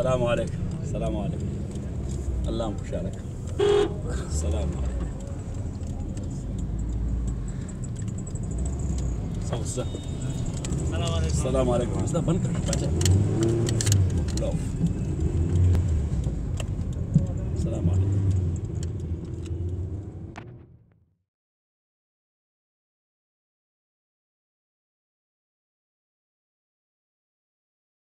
Salam alaikum.